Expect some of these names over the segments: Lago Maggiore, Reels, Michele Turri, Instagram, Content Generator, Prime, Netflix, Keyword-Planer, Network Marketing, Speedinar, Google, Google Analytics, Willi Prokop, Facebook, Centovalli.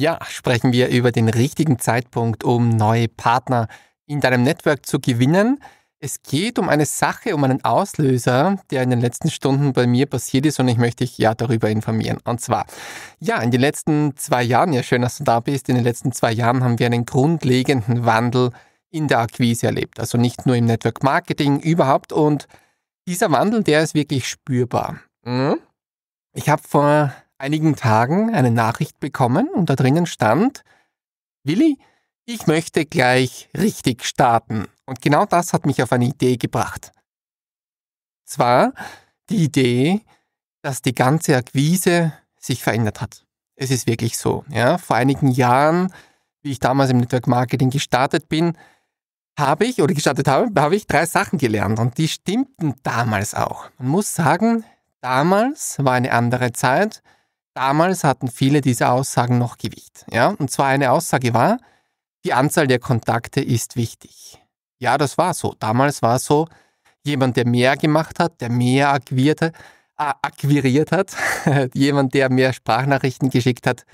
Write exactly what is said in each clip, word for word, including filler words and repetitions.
Ja, sprechen wir über den richtigen Zeitpunkt, um neue Partner in deinem Netzwerk zu gewinnen. Es geht um eine Sache, um einen Auslöser, der in den letzten Stunden bei mir passiert ist, und ich möchte dich ja darüber informieren. Und zwar, ja, in den letzten zwei Jahren, ja schön, dass du da bist, in den letzten zwei Jahren haben wir einen grundlegenden Wandel in der Akquise erlebt. Also nicht nur im Network Marketing, überhaupt. Und dieser Wandel, der ist wirklich spürbar. Ich habe vor einigen Tagen eine Nachricht bekommen und da drinnen stand: Willi, ich möchte gleich richtig starten. Und genau das hat mich auf eine Idee gebracht. Zwar die Idee, dass die ganze Akquise sich verändert hat. Es ist wirklich so. Ja. Vor einigen Jahren, wie ich damals im Network Marketing gestartet bin, habe ich, oder gestartet habe, habe ich drei Sachen gelernt. Und die stimmten damals auch. Man muss sagen, damals war eine andere Zeit. Damals hatten viele dieser Aussagen noch Gewicht. Ja. Und zwar eine Aussage war: Die Anzahl der Kontakte ist wichtig. Ja, das war so. Damals war es so, jemand, der mehr gemacht hat, der mehr akquirierte, äh, akquiriert hat, jemand, der mehr Sprachnachrichten geschickt hat,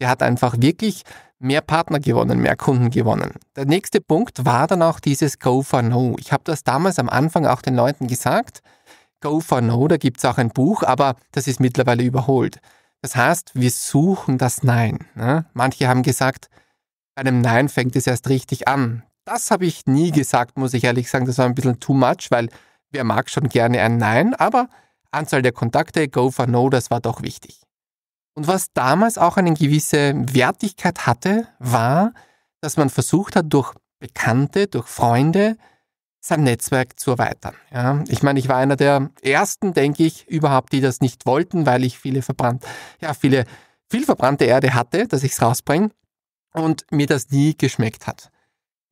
der hat einfach wirklich mehr Partner gewonnen, mehr Kunden gewonnen. Der nächste Punkt war dann auch dieses Go for No. Ich habe das damals am Anfang auch den Leuten gesagt. Go for No, da gibt es auch ein Buch, aber das ist mittlerweile überholt. Das heißt, wir suchen das Nein. Ne? Manche haben gesagt, bei einem Nein fängt es erst richtig an. Das habe ich nie gesagt, muss ich ehrlich sagen. Das war ein bisschen too much, weil wer mag schon gerne ein Nein, aber Anzahl der Kontakte, Go for No, das war doch wichtig. Und was damals auch eine gewisse Wertigkeit hatte, war, dass man versucht hat, durch Bekannte, durch Freunde, sein Netzwerk zu erweitern. Ja, ich meine, ich war einer der ersten, denke ich, überhaupt, die das nicht wollten, weil ich viele verbrannt, ja, viele, viel verbrannte Erde hatte, dass ich es rausbringe und mir das nie geschmeckt hat.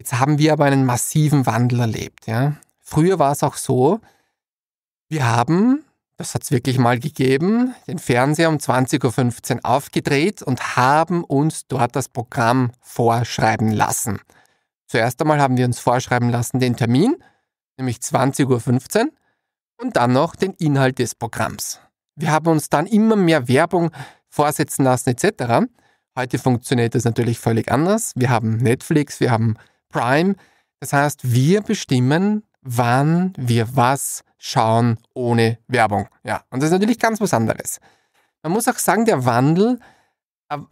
Jetzt haben wir aber einen massiven Wandel erlebt. Ja. Früher war es auch so, wir haben, das hat es wirklich mal gegeben, den Fernseher um zwanzig Uhr fünfzehn aufgedreht und haben uns dort das Programm vorschreiben lassen. Zuerst einmal haben wir uns vorschreiben lassen den Termin, nämlich zwanzig Uhr fünfzehn, und dann noch den Inhalt des Programms. Wir haben uns dann immer mehr Werbung vorsetzen lassen et cetera. Heute funktioniert das natürlich völlig anders. Wir haben Netflix, wir haben Prime. Das heißt, wir bestimmen, wann wir was schauen ohne Werbung. Ja, und das ist natürlich ganz was anderes. Man muss auch sagen, der Wandel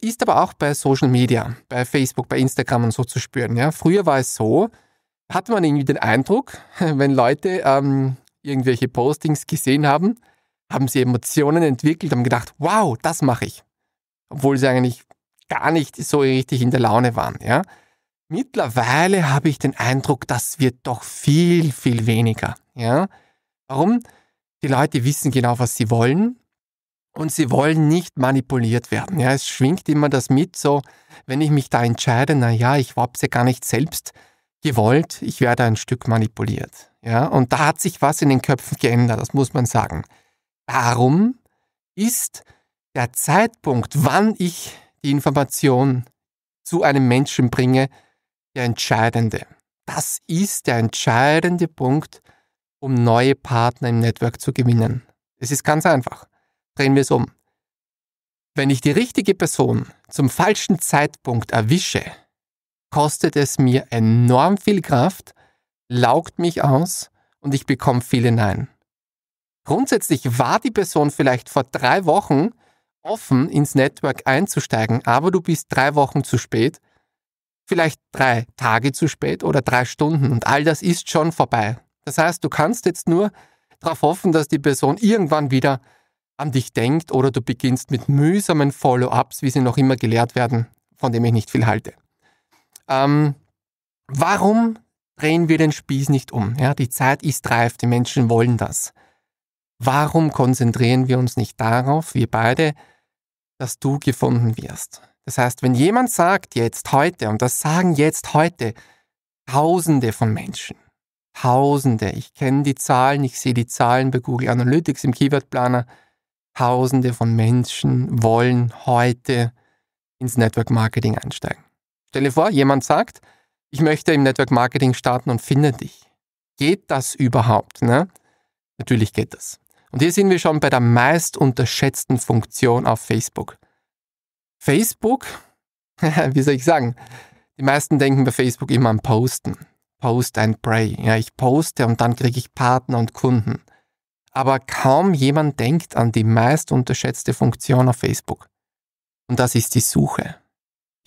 ist aber auch bei Social Media, bei Facebook, bei Instagram und so zu spüren. Ja, früher war es so, hatte man irgendwie den Eindruck, wenn Leute ähm, irgendwelche Postings gesehen haben, haben sie Emotionen entwickelt, haben gedacht, wow, das mache ich. Obwohl sie eigentlich gar nicht so richtig in der Laune waren. Ja. Mittlerweile habe ich den Eindruck, das wird doch viel, viel weniger. Ja. Warum? Die Leute wissen genau, was sie wollen und sie wollen nicht manipuliert werden. Ja. Es schwingt immer das mit, so wenn ich mich da entscheide, naja, ich habe es ja gar nicht selbst gewollt, ich werde ein Stück manipuliert. Ja. Und da hat sich was in den Köpfen geändert, das muss man sagen. Darum ist der Zeitpunkt, wann ich die Information zu einem Menschen bringe, der entscheidende. Das ist der entscheidende Punkt, um neue Partner im Network zu gewinnen. Es ist ganz einfach. Drehen wir es um. Wenn ich die richtige Person zum falschen Zeitpunkt erwische, kostet es mir enorm viel Kraft, laugt mich aus und ich bekomme viele Nein. Grundsätzlich war die Person vielleicht vor drei Wochen offen, ins Network einzusteigen, aber du bist drei Wochen zu spät, vielleicht drei Tage zu spät oder drei Stunden und all das ist schon vorbei. Das heißt, du kannst jetzt nur darauf hoffen, dass die Person irgendwann wieder an dich denkt oder du beginnst mit mühsamen Follow-ups, wie sie noch immer gelehrt werden, von dem ich nicht viel halte. Ähm, warum drehen wir den Spieß nicht um? Ja, die Zeit ist reif, die Menschen wollen das. Warum konzentrieren wir uns nicht darauf, wir beide, dass du gefunden wirst? Das heißt, wenn jemand sagt jetzt heute, und das sagen jetzt heute Tausende von Menschen, Tausende, ich kenne die Zahlen, ich sehe die Zahlen bei Google Analytics im Keyword-Planer, Tausende von Menschen wollen heute ins Network Marketing einsteigen. Stell dir vor, jemand sagt, ich möchte im Network Marketing starten und finde dich. Geht das überhaupt? Ne? Natürlich geht das. Und hier sind wir schon bei der meist unterschätzten Funktion auf Facebook. Facebook wie soll ich sagen, die meisten denken bei Facebook immer an Posten. Post and Pray. Ja, ich poste und dann kriege ich Partner und Kunden. Aber kaum jemand denkt an die meist unterschätzte Funktion auf Facebook. Und das ist die Suche.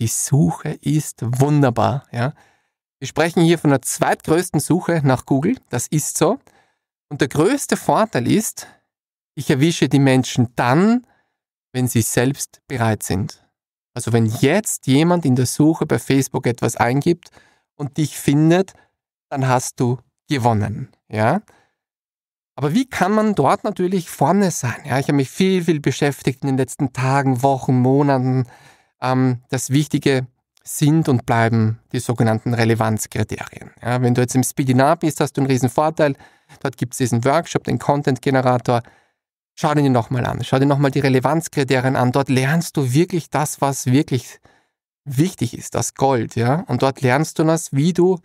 Die Suche ist wunderbar. Ja. Wir sprechen hier von der zweitgrößten Suche nach Google. Das ist so. Und der größte Vorteil ist, ich erwische die Menschen dann, wenn sie selbst bereit sind. Also wenn jetzt jemand in der Suche bei Facebook etwas eingibt und dich findet, dann hast du gewonnen. Ja? Aber wie kann man dort natürlich vorne sein? Ja, ich habe mich viel, viel beschäftigt in den letzten Tagen, Wochen, Monaten. Ähm, das Wichtige sind und bleiben die sogenannten Relevanzkriterien. Ja, wenn du jetzt im Speedinar bist, hast du einen riesen Vorteil. Dort gibt es diesen Workshop, den Content Generator. Schau dir nochmal an. Schau dir nochmal die Relevanzkriterien an. Dort lernst du wirklich das, was wirklich wichtig ist, das Gold. Ja? Und dort lernst du das, wie du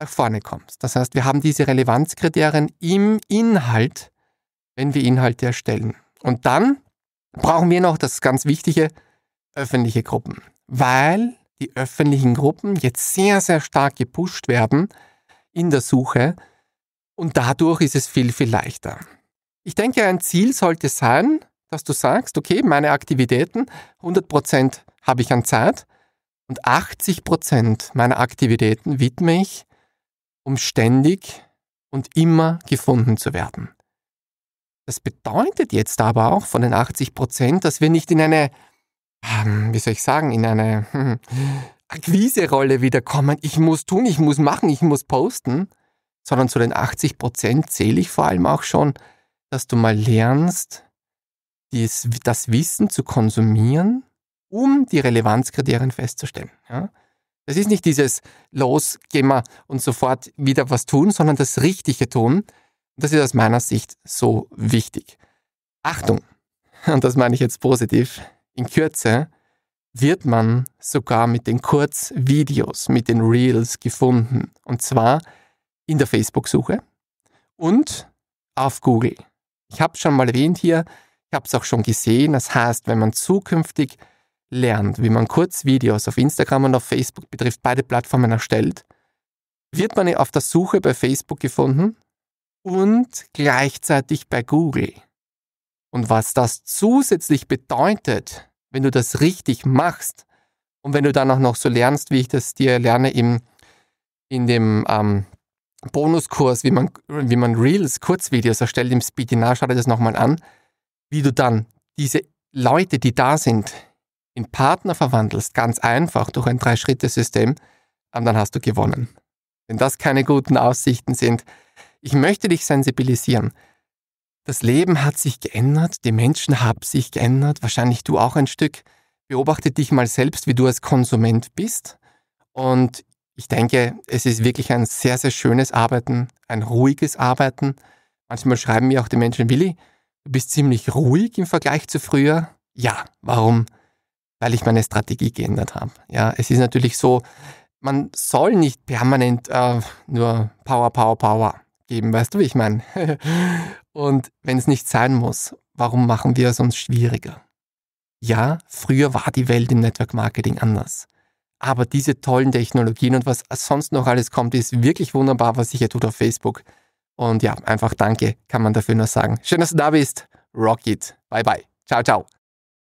nach vorne kommst. Das heißt, wir haben diese Relevanzkriterien im Inhalt, wenn wir Inhalte erstellen. Und dann brauchen wir noch das ganz Wichtige, öffentliche Gruppen. Weil die öffentlichen Gruppen jetzt sehr, sehr stark gepusht werden in der Suche. Und dadurch ist es viel, viel leichter. Ich denke, ein Ziel sollte sein, dass du sagst, okay, meine Aktivitäten, hundert Prozent habe ich an Zeit und achtzig Prozent meiner Aktivitäten widme ich, um ständig und immer gefunden zu werden. Das bedeutet jetzt aber auch von den achtzig Prozent, dass wir nicht in eine, wie soll ich sagen, in eine hm, Akquise-Rolle wiederkommen. Ich muss tun, ich muss machen, ich muss posten, sondern zu den achtzig Prozent zähle ich vor allem auch schon, dass du mal lernst, dies, das Wissen zu konsumieren, um die Relevanzkriterien festzustellen. Ja? Das ist nicht dieses los, geh mal und sofort wieder was tun, sondern das Richtige tun. Das ist aus meiner Sicht so wichtig. Achtung, und das meine ich jetzt positiv, in Kürze wird man sogar mit den Kurzvideos, mit den Reels gefunden. Und zwar in der Facebook-Suche und auf Google. Ich habe es schon mal erwähnt hier, ich habe es auch schon gesehen. Das heißt, wenn man zukünftig lernt, wie man Kurzvideos auf Instagram und auf Facebook betrifft, beide Plattformen erstellt, wird man auf der Suche bei Facebook gefunden und gleichzeitig bei Google. Und was das zusätzlich bedeutet, wenn du das richtig machst und wenn du dann auch noch so lernst, wie ich das dir lerne im, in dem ähm, Bonuskurs, wie man, wie man Reels, Kurzvideos erstellt im Speedinar, schau dir das nochmal an, wie du dann diese Leute, die da sind, in Partner verwandelst, ganz einfach durch ein Drei-Schritte-System, und dann hast du gewonnen. Wenn das keine guten Aussichten sind, ich möchte dich sensibilisieren. Das Leben hat sich geändert, die Menschen haben sich geändert, wahrscheinlich du auch ein Stück. Beobachte dich mal selbst, wie du als Konsument bist, und ich denke, es ist wirklich ein sehr, sehr schönes Arbeiten, ein ruhiges Arbeiten. Manchmal schreiben mir auch die Menschen, Willi, du bist ziemlich ruhig im Vergleich zu früher. Ja, warum? Weil ich meine Strategie geändert habe. Ja, es ist natürlich so, man soll nicht permanent äh, nur Power, Power, Power geben, weißt du, wie ich meine? Und wenn es nicht sein muss, warum machen wir es uns schwieriger? Ja, früher war die Welt im Network Marketing anders. Aber diese tollen Technologien und was sonst noch alles kommt, ist wirklich wunderbar, was sich hier tut auf Facebook. Und ja, einfach danke, kann man dafür nur sagen. Schön, dass du da bist. Rock it. Bye, bye. Ciao, ciao.